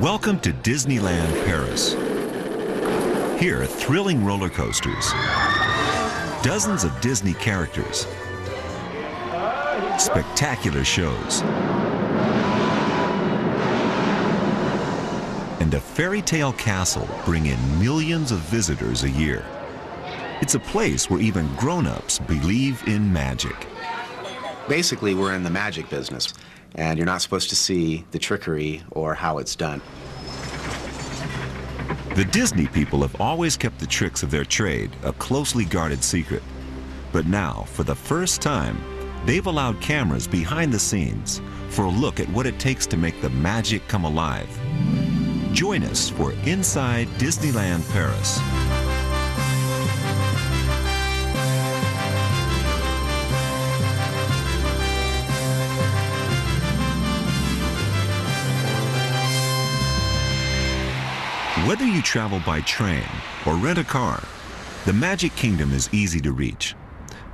Welcome to Disneyland Paris. Here, thrilling roller coasters, dozens of Disney characters, spectacular shows, and a fairy tale castle bring in millions of visitors a year. It's a place where even grown-ups believe in magic. Basically, we're in the magic business. And you're not supposed to see the trickery or how it's done. The Disney people have always kept the tricks of their trade a closely guarded secret. But now, for the first time, they've allowed cameras behind the scenes for a look at what it takes to make the magic come alive. Join us for Inside Disneyland Paris. Whether you travel by train or rent a car, the Magic Kingdom is easy to reach.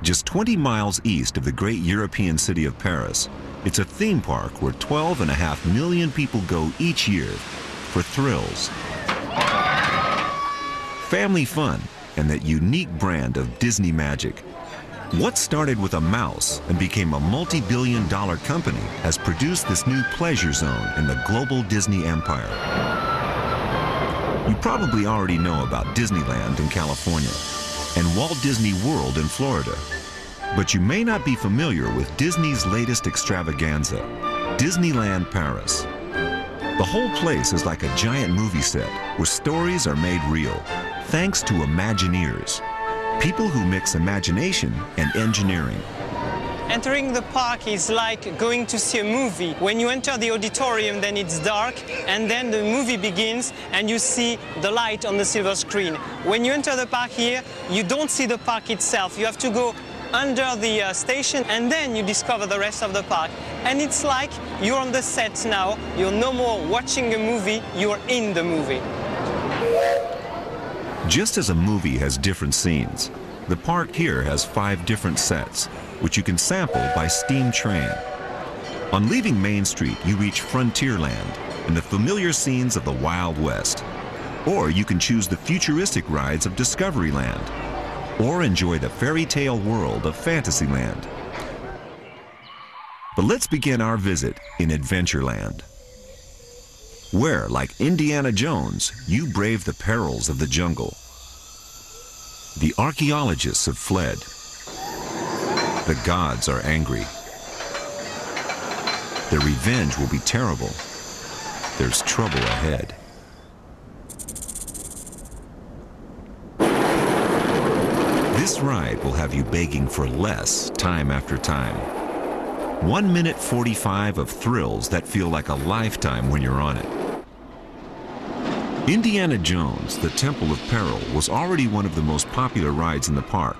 Just 20 miles east of the great European city of Paris, it's a theme park where 12.5 million people go each year for thrills, family fun, and that unique brand of Disney magic. What started with a mouse and became a multi-billion-dollar company has produced this new pleasure zone in the global Disney empire. You probably already know about Disneyland in California and Walt Disney World in Florida, but you may not be familiar with Disney's latest extravaganza, Disneyland Paris. The whole place is like a giant movie set where stories are made real, thanks to Imagineers, people who mix imagination and engineering. Entering the park is like going to see a movie. When you enter the auditorium, then it's dark, and then the movie begins, and you see the light on the silver screen. When you enter the park here, you don't see the park itself. You have to go under the station, and then you discover the rest of the park. And it's like you're on the set now. You're no more watching a movie, you're in the movie. Just as a movie has different scenes, the park here has 5 different sets, which you can sample by steam train. On leaving Main Street, you reach Frontierland and the familiar scenes of the Wild West. Or you can choose the futuristic rides of Discoveryland, or enjoy the fairy tale world of Fantasyland. But let's begin our visit in Adventureland, where, like Indiana Jones, you brave the perils of the jungle. The archaeologists have fled. The gods are angry. Their revenge will be terrible. There's trouble ahead. This ride will have you begging for less time after time. 1 minute 45 of thrills that feel like a lifetime when you're on it. Indiana Jones, the Temple of Peril, was already one of the most popular rides in the park.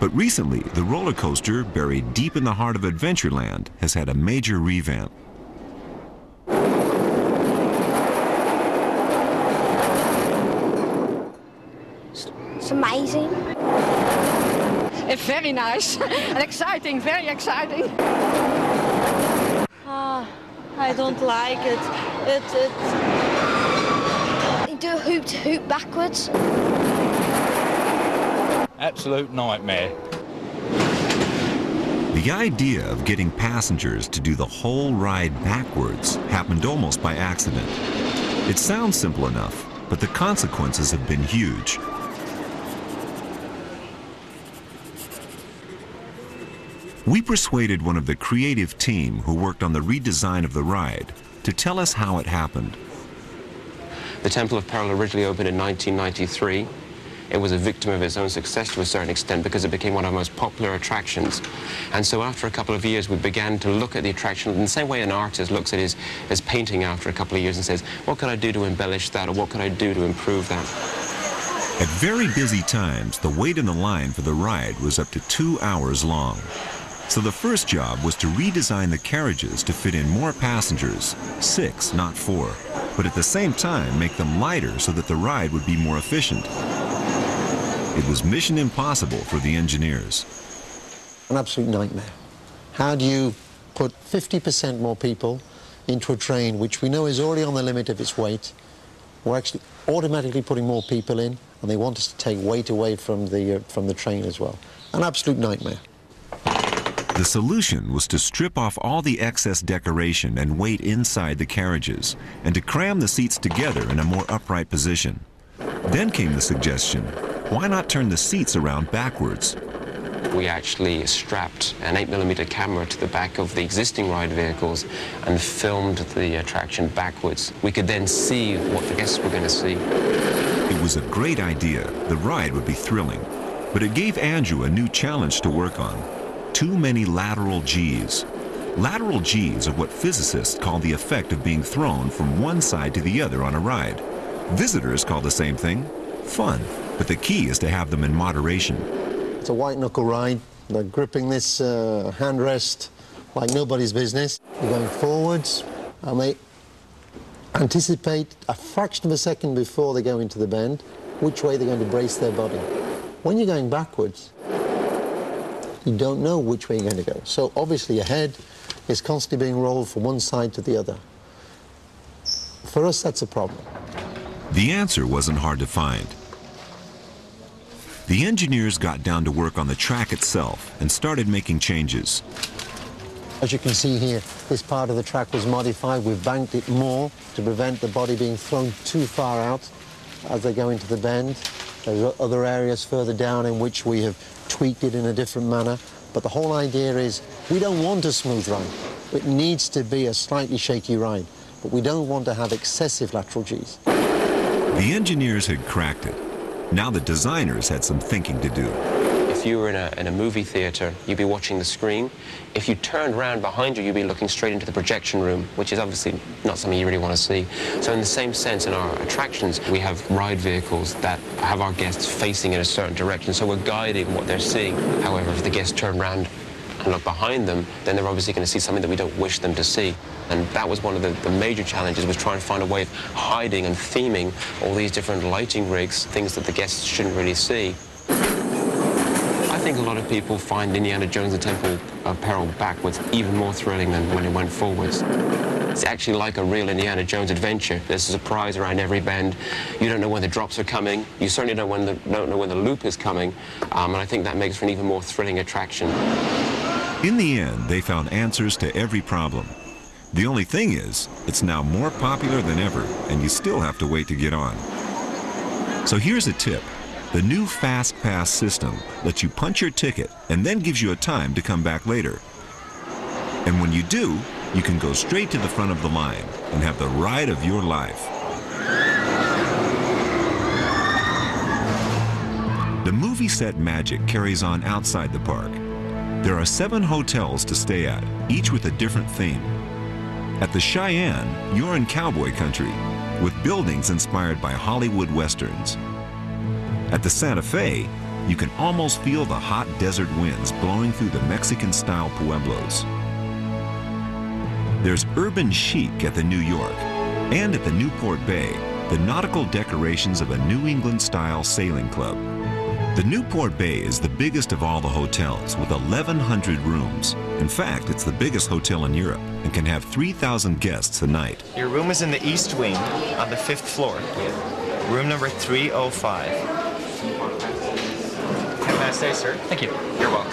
But recently, the roller coaster, buried deep in the heart of Adventureland, has had a major revamp. It's amazing. It's very nice and exciting, very exciting. I don't like it. You do a hoop-to-hoop backwards. Absolute nightmare. The idea of getting passengers to do the whole ride backwards happened almost by accident. It sounds simple enough, but the consequences have been huge. We persuaded one of the creative team who worked on the redesign of the ride to tell us how it happened. The Temple of Peril originally opened in 1993. It was a victim of its own success to a certain extent because it became one of our most popular attractions. And so after a couple of years, we began to look at the attraction in the same way an artist looks at his painting after a couple of years and says, what could I do to embellish that, or what could I do to improve that? At very busy times, the wait in the line for the ride was up to 2 hours long. So the first job was to redesign the carriages to fit in more passengers, 6, not 4, but at the same time make them lighter so that the ride would be more efficient. It was mission impossible for the engineers. An absolute nightmare. How do you put 50% more people into a train, which we know is already on the limit of its weight. We're actually automatically putting more people in, and they want us to take weight away from the train as well. An absolute nightmare. The solution was to strip off all the excess decoration and weight inside the carriages, and to cram the seats together in a more upright position. Then came the suggestion, why not turn the seats around backwards? We actually strapped an 8mm camera to the back of the existing ride vehicles and filmed the attraction backwards. We could then see what the guests were going to see. It was a great idea. The ride would be thrilling. But it gave Andrew a new challenge to work on. Too many lateral Gs. Lateral Gs are what physicists call the effect of being thrown from one side to the other on a ride. Visitors call the same thing fun, but the key is to have them in moderation. It's a white-knuckle ride. They're gripping this handrest like nobody's business. They're going forwards, and they anticipate a fraction of a second before they go into the bend which way they're going to brace their body. When you're going backwards, you don't know which way you're going to go. So obviously your head is constantly being rolled from one side to the other. For us, that's a problem. The answer wasn't hard to find. The engineers got down to work on the track itself and started making changes. As you can see here, this part of the track was modified. We've banked it more to prevent the body being thrown too far out as they go into the bend. There's other areas further down in which we have tweaked it in a different manner. But the whole idea is we don't want a smooth ride. It needs to be a slightly shaky ride, but we don't want to have excessive lateral Gs. The engineers had cracked it. Now the designers had some thinking to do. If you were in a movie theater, you'd be watching the screen. If you turned around behind you, you'd be looking straight into the projection room, which is obviously not something you really want to see. So in the same sense, in our attractions, we have ride vehicles that have our guests facing in a certain direction, so we're guiding what they're seeing. However, if the guests turn around and look behind them, then they're obviously going to see something that we don't wish them to see. And that was one of the major challenges, was trying to find a way of hiding and theming all these different lighting rigs, things that the guests shouldn't really see. I think a lot of people find Indiana Jones and Temple of Peril backwards even more thrilling than when it went forwards. It's actually like a real Indiana Jones adventure. There's a surprise around every bend. You don't know when the drops are coming. You certainly don't know when the loop is coming. And I think that makes for an even more thrilling attraction. In the end, they found answers to every problem. The only thing is, it's now more popular than ever, and you still have to wait to get on. So here's a tip. The new Fast Pass system lets you punch your ticket and then gives you a time to come back later. And when you do, you can go straight to the front of the line and have the ride of your life. The movie set magic carries on outside the park. There are 7 hotels to stay at, each with a different theme. At the Cheyenne, you're in cowboy country, with buildings inspired by Hollywood westerns. At the Santa Fe, you can almost feel the hot desert winds blowing through the Mexican-style pueblos. There's urban chic at the New York, and at the Newport Bay, the nautical decorations of a New England-style sailing club. The Newport Bay is the biggest of all the hotels, with 1,100 rooms. In fact, it's the biggest hotel in Europe and can have 3,000 guests a night. Your room is in the east wing on the 5th floor. Yeah. Room number 305. Have a nice day, sir. Thank you. You're welcome.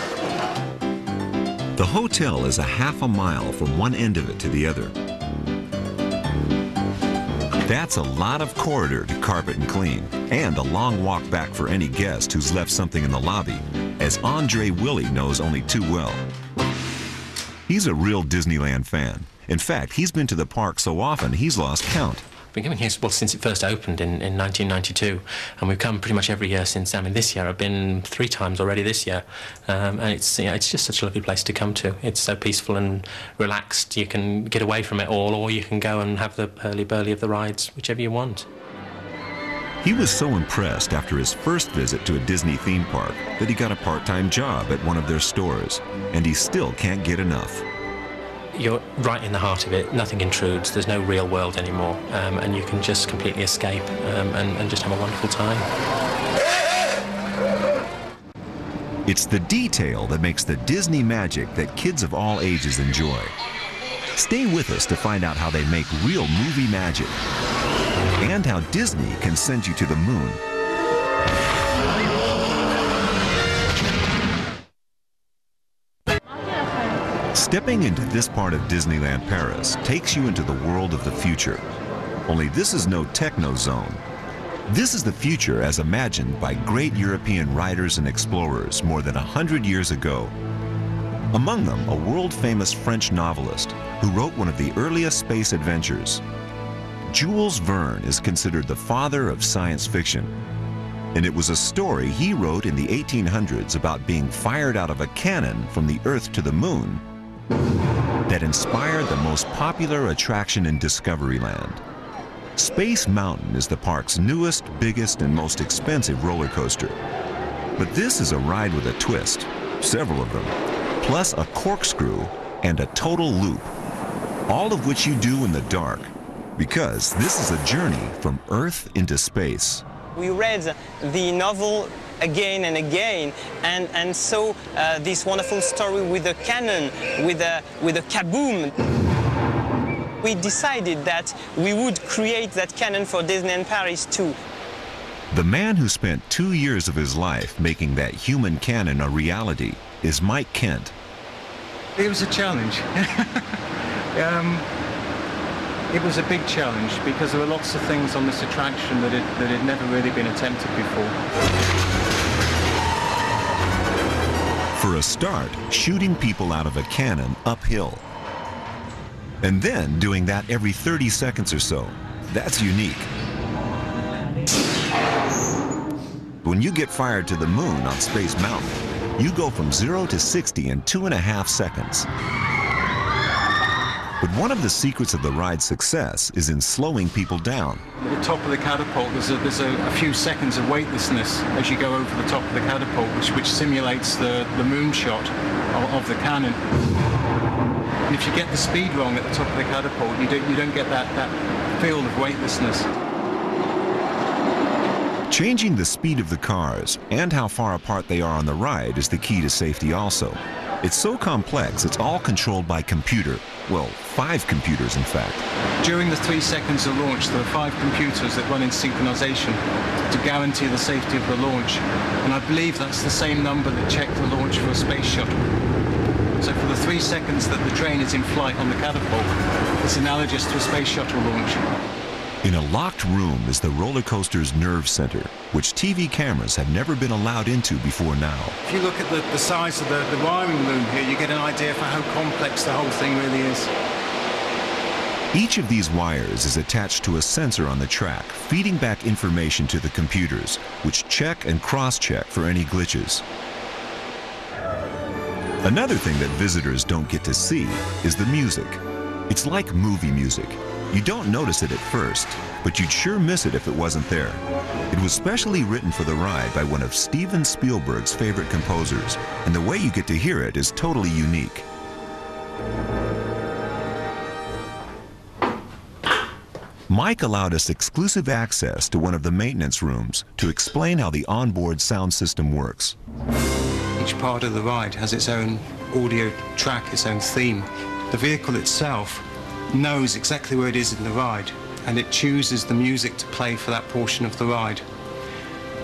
The hotel is a half a mile from one end of it to the other. That's a lot of corridor to carpet and clean, and a long walk back for any guest who's left something in the lobby, as Andre Willey knows only too well. He's a real Disneyland fan. In fact, he's been to the park so often he's lost count. I've been coming here, well, since it first opened in 1992, and we've come pretty much every year since. I mean, this year I've been 3 times already this year, and it's, you know, it's just such a lovely place to come to. It's so peaceful and relaxed. You can get away from it all, or you can go and have the hurly burly of the rides, whichever you want. He was so impressed after his first visit to a Disney theme park that he got a part-time job at one of their stores, and he still can't get enough. You're right in the heart of it, nothing intrudes, there's no real world anymore, and you can just completely escape and just have a wonderful time. It's the detail that makes the Disney magic that kids of all ages enjoy. Stay with us to find out how they make real movie magic and how Disney can send you to the moon. Stepping into this part of Disneyland Paris takes you into the world of the future. Only this is no techno zone. This is the future as imagined by great European writers and explorers more than 100 years ago. Among them, a world-famous French novelist who wrote one of the earliest space adventures. Jules Verne is considered the father of science fiction, and it was a story he wrote in the 1800s about being fired out of a cannon from the Earth to the Moon that inspired the most popular attraction in Discoveryland. Space Mountain is the park's newest, biggest, and most expensive roller coaster. But this is a ride with a twist, several of them, plus a corkscrew and a total loop, all of which you do in the dark, because this is a journey from Earth into space. We read the novel again and again, and saw this wonderful story with a cannon, with a kaboom. We decided that we would create that cannon for Disneyland Paris too. The man who spent 2 years of his life making that human cannon a reality is Mike Kent. It was a challenge. It was a big challenge because there were lots of things on this attraction that had never really been attempted before. For a start, shooting people out of a cannon uphill. And then doing that every 30 seconds or so. That's unique. When you get fired to the moon on Space Mountain, you go from 0 to 60 in 2.5 seconds. But one of the secrets of the ride's success is in slowing people down. At the top of the catapult, there's a few seconds of weightlessness as you go over the top of the catapult, which simulates the moonshot of the cannon. And if you get the speed wrong at the top of the catapult, you don't get that field of weightlessness. Changing the speed of the cars and how far apart they are on the ride is the key to safety also. It's so complex, it's all controlled by computer. Well, 5 computers, in fact. During the 3 seconds of launch, there are 5 computers that run in synchronization to guarantee the safety of the launch. And I believe that's the same number that checked the launch for a space shuttle. So for the 3 seconds that the train is in flight on the catapult, it's analogous to a space shuttle launch. In a locked room is the roller coaster's nerve center, which TV cameras have never been allowed into before now. If you look at the size of the wiring loom here, you get an idea for how complex the whole thing really is. Each of these wires is attached to a sensor on the track, feeding back information to the computers, which check and cross-check for any glitches. Another thing that visitors don't get to see is the music. It's like movie music. You don't notice it at first, but you'd sure miss it if it wasn't there. It was specially written for the ride by one of Steven Spielberg's favorite composers, and the way you get to hear it is totally unique. Mike allowed us exclusive access to one of the maintenance rooms to explain how the onboard sound system works. Each part of the ride has its own audio track, its own theme. The vehicle itself knows exactly where it is in the ride, and it chooses the music to play for that portion of the ride.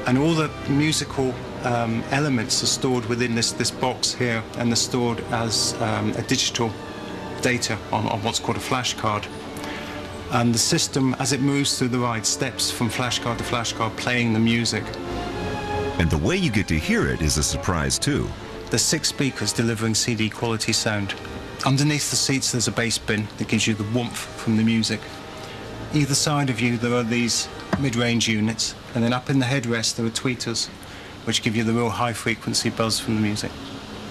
And all the musical elements are stored within this box here, and they're stored as a digital data on what's called a flashcard. And the system, as it moves through the ride, steps from flashcard to flashcard, playing the music. And the way you get to hear it is a surprise too. There's 6 speakers delivering CD quality sound. Underneath the seats there's a bass bin that gives you the warmth from the music. Either side of you there are these mid-range units, and then up in the headrest there are tweeters which give you the real high-frequency buzz from the music.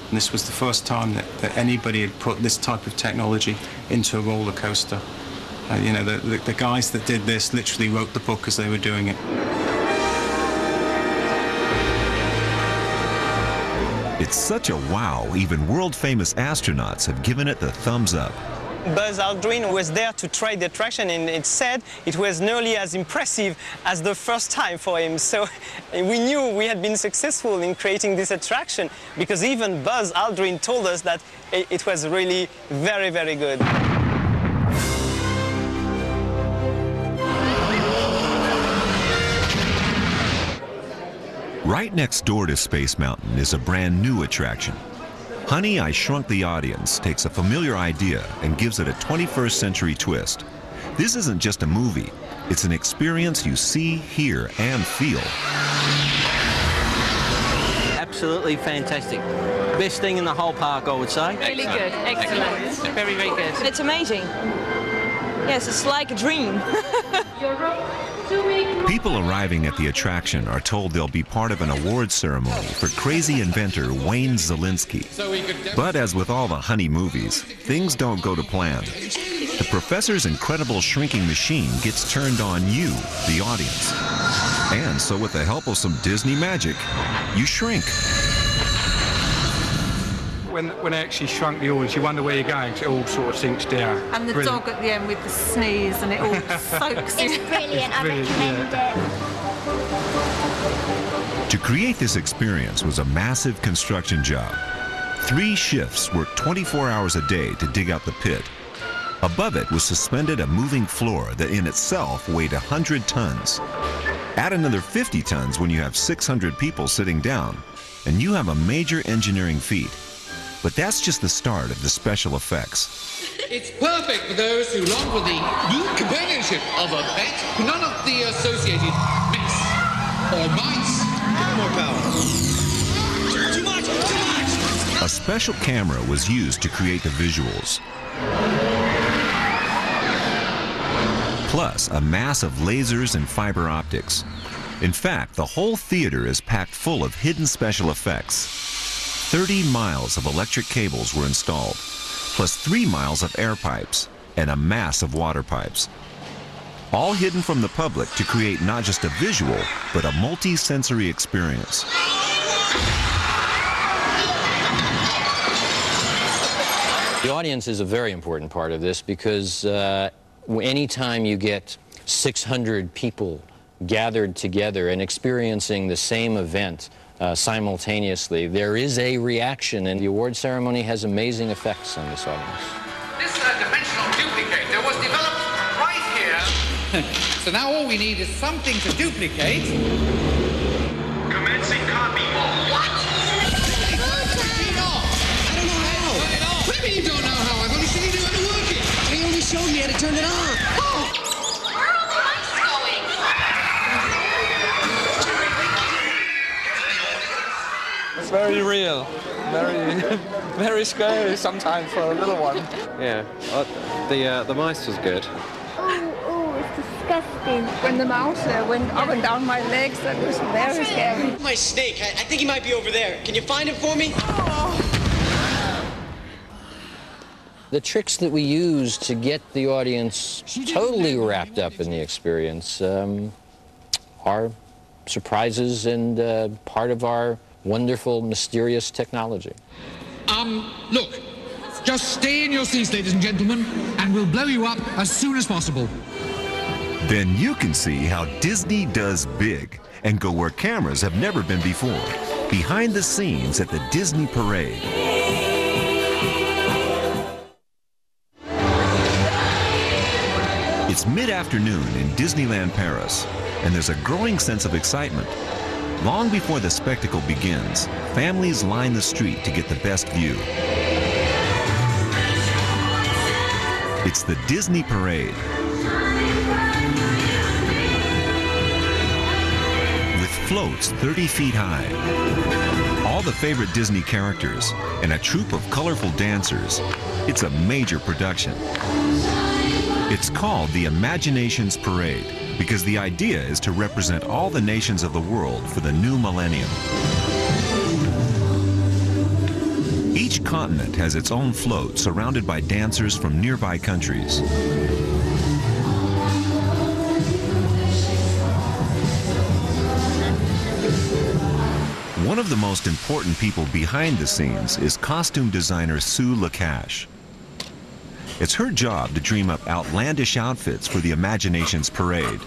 And this was the first time that anybody had put this type of technology into a roller coaster. You know, the guys that did this literally wrote the book as they were doing it. It's such a wow, even world-famous astronauts have given it the thumbs up. Buzz Aldrin was there to try the attraction, and it said it was nearly as impressive as the first time for him. So we knew we had been successful in creating this attraction, because even Buzz Aldrin told us that it was really very, very good. Right next door to Space Mountain is a brand new attraction. Honey, I Shrunk the Audience takes a familiar idea and gives it a 21st century twist. This isn't just a movie, it's an experience you see, hear, and feel. Absolutely fantastic. Best thing in the whole park, I would say. Really good, excellent. Very, very good. It's amazing. Yes, it's like a dream. People arriving at the attraction are told they'll be part of an award ceremony for crazy inventor Wayne Zelinski. But as with all the Honey movies, things don't go to plan. The professor's incredible shrinking machine gets turned on you, the audience. And so with the help of some Disney magic, you shrink. When I actually shrunk the audience, you wonder where you're going, because it all sort of sinks down. And the brilliant dog at the end with the sneeze, and it all soaks in. It's brilliant, I recommend it. To create this experience was a massive construction job. 3 shifts worked 24 hours a day to dig out the pit. Above it was suspended a moving floor that in itself weighed 100 tons. Add another 50 tons when you have 600 people sitting down, and you have a major engineering feat. But that's just the start of the special effects. It's perfect for those who long for the companionship of a pet, none of the associated mess or mites. More power. Too much, too much! A special camera was used to create the visuals. Plus a mass of lasers and fiber optics. In fact, the whole theater is packed full of hidden special effects. 30 miles of electric cables were installed, plus 3 miles of air pipes and a mass of water pipes. All hidden from the public to create not just a visual, but a multi-sensory experience. The audience is a very important part of this, because anytime you get 600 people gathered together and experiencing the same event simultaneously, there is a reaction, and the award ceremony has amazing effects on this audience. This dimensional duplicator was developed right here. So now all we need is something to duplicate. Commencing copy ball. What? I don't know how. What do you mean you don't know how? I've only seen you do how to work it. They only showed me how to turn it on. Oh! It's very real, very scary sometimes for a little one. Yeah, the mouse was good. Oh, it's disgusting. When the mouse went up and down my legs, that was very scary. My snake, I think he might be over there. Can you find him for me? Oh. The tricks that we use to get the audience totally wrapped up in the experience are surprises and part of our wonderful, mysterious technology. Look, just stay in your seats, ladies and gentlemen, and we'll blow you up as soon as possible. Then you can see how Disney does big and go where cameras have never been before, behind the scenes at the Disney Parade. It's mid-afternoon in Disneyland Paris, and there's a growing sense of excitement. Long before the spectacle begins, families line the street to get the best view. It's the Disney Parade. With floats 30 feet high, all the favorite Disney characters, and a troupe of colorful dancers, it's a major production. It's called the Imagination's Parade, because the idea is to represent all the nations of the world for the new millennium. Each continent has its own float, surrounded by dancers from nearby countries. One of the most important people behind the scenes is costume designer Sue Lacash. It's her job to dream up outlandish outfits for the Imagination's Parade,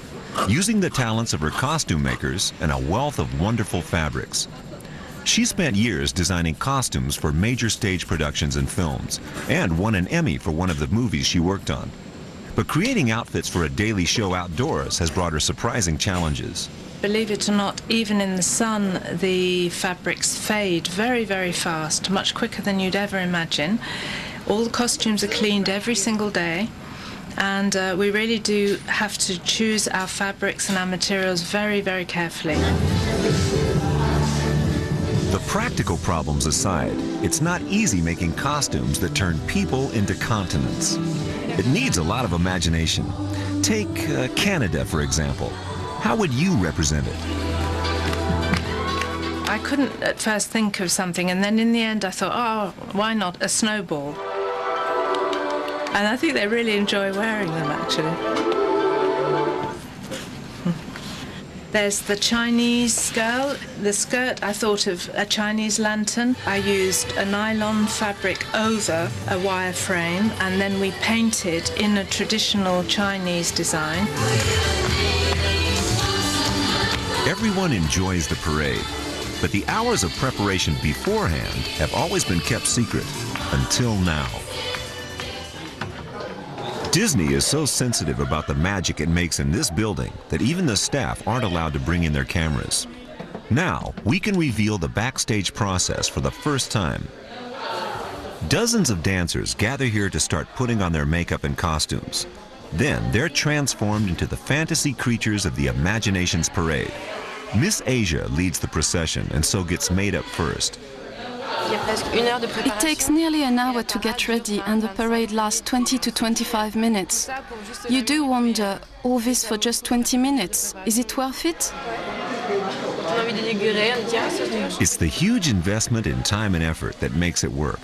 using the talents of her costume makers and a wealth of wonderful fabrics. She spent years designing costumes for major stage productions and films, and won an Emmy for one of the movies she worked on. But creating outfits for a daily show outdoors has brought her surprising challenges. Believe it or not, even in the sun, the fabrics fade very, very fast, much quicker than you'd ever imagine. All the costumes are cleaned every single day, and we really do have to choose our fabrics and our materials very, very carefully. The practical problems aside, it's not easy making costumes that turn people into continents. It needs a lot of imagination. Take Canada, for example. How would you represent it? I couldn't at first think of something, and then in the end I thought, oh, why not a snowball? And I think they really enjoy wearing them, actually. There's the Chinese girl. The skirt, I thought of a Chinese lantern. I used a nylon fabric over a wire frame, and then we painted in a traditional Chinese design. Everyone enjoys the parade, but the hours of preparation beforehand have always been kept secret until now. Disney is so sensitive about the magic it makes in this building that even the staff aren't allowed to bring in their cameras. Now, we can reveal the backstage process for the first time. Dozens of dancers gather here to start putting on their makeup and costumes. Then they're transformed into the fantasy creatures of the Imagination's Parade. Miss Asia leads the procession and so gets made up first. It takes nearly an hour to get ready, and the parade lasts 20 to 25 minutes. You do wonder, all this for just 20 minutes, is it worth it? It's the huge investment in time and effort that makes it work.